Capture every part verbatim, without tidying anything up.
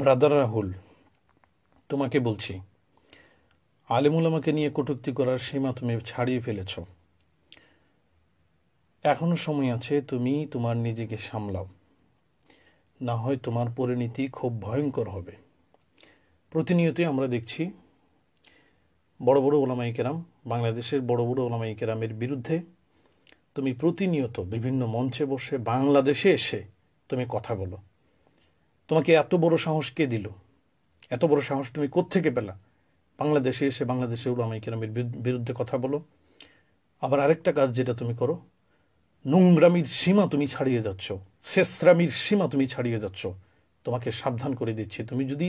Brother Rahul, তোমাকে বলছি, আলেমুলামাকে নিয়ে কটূক্তি করার সীমা তুমি ছাড়িয়ে ফেলেছ। এখনো সময় আছে, তুমি তোমার নিজেকে সামলাও, না হয় তোমার পরিণতি খুব ভয়ঙ্কর হবে। প্রতিনিয়তই আমরা দেখছি বড় বড় ওলামায়ে কেরাম, বাংলাদেশের বড় বড় ওলামায়ে কেরামের বিরুদ্ধে তুমি প্রতিনিয়ত বিভিন্ন মঞ্চে বসে, বাংলাদেশে এসে তুমি কথা বলো। তোমাকে এত বড় সাহস কে দিল? এত বড় সাহস তুমি কোত্থেকে পেলা? বাংলাদেশে এসে বাংলাদেশের ওলামায়ে কেরামের বিরুদ্ধে কথা বলো। আবার আরেকটা কাজ যেটা তুমি করো, নোংরামির সীমা তুমি ছাড়িয়ে যাচ্ছ, শেষরামির সীমা তুমি ছাড়িয়ে যাচ্ছ। তোমাকে সাবধান করে দিচ্ছি, তুমি যদি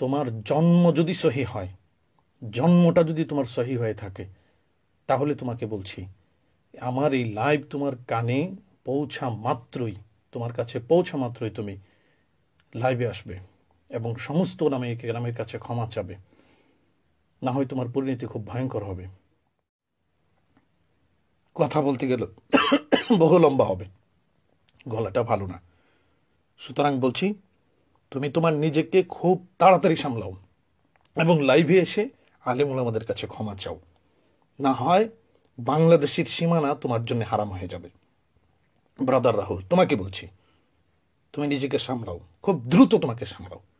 তোমার জন্ম যদি সহি হয়, জন্মটা যদি তোমার সহি হয়ে থাকে, তাহলে তোমাকে বলছি, আমার এই লাইভ তোমার কানে পৌঁছা মাত্রই, তোমার কাছে পৌঁছা মাত্রই তুমি লাইভে আসবে এবং সমস্ত নামে এক গ্রামের কাছে ক্ষমা চাবে, না হয় তোমার পরিণতি খুব ভয়ঙ্কর হবে। কথা বলতে গেল বহু লম্বা হবে, গলাটা ভালো না। সুতরাং বলছি, তুমি তোমার নিজেকে খুব তাড়াতাড়ি সামলাও এবং লাইভে এসে আলেম ওলামাদের কাছে ক্ষমা চাও, না হয় বাংলাদেশের সীমানা তোমার জন্য হারাম হয়ে যাবে। ব্রাদার রাহুল, তোমাকে বলছি, তুমি নিজেকে সামলাও, খুব দ্রুত তোমাকে সামলাও।